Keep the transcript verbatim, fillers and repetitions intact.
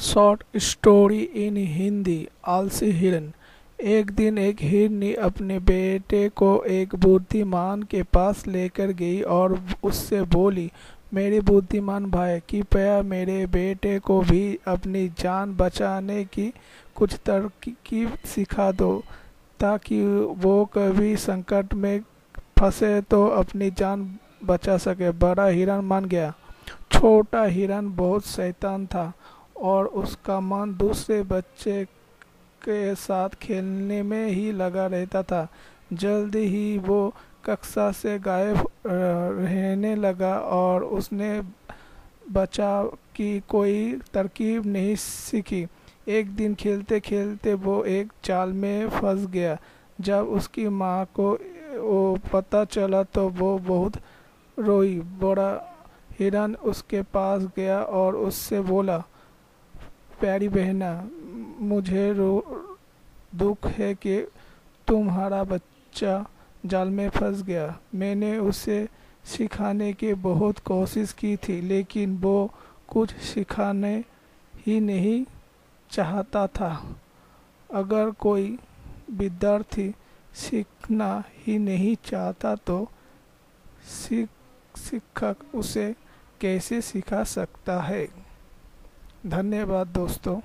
Short story in Hindi. आलसी हिरन। एक दिन एक हिरनी अपने बेटे को एक बुद्धिमान के पास लेकर गई और उससे बोली, मेरे बुद्धिमान भाई, कृपया मेरे बेटे को भी अपनी जान बचाने की कुछ तरकीब सिखा दो ताकि वो कभी संकट में फंसे तो अपनी जान बचा सके। बड़ा हिरन मान गया। छोटा हिरन बहुत शैतान था और उसका मन दूसरे बच्चे के साथ खेलने में ही लगा रहता था। जल्दी ही वो कक्षा से गायब रहने लगा और उसने बचाव की कोई तरकीब नहीं सीखी। एक दिन खेलते खेलते वो एक जाल में फंस गया। जब उसकी माँ को वो पता चला तो वो बहुत रोई। बड़ा हिरन उसके पास गया और उससे बोला, प्यारी बहना, मुझे रो दुख है कि तुम्हारा बच्चा जाल में फंस गया। मैंने उसे सिखाने की बहुत कोशिश की थी लेकिन वो कुछ सिखाने ही नहीं चाहता था। अगर कोई विद्यार्थी सीखना ही नहीं चाहता तो शिक्षक उसे कैसे सिखा सकता है। धन्यवाद दोस्तों।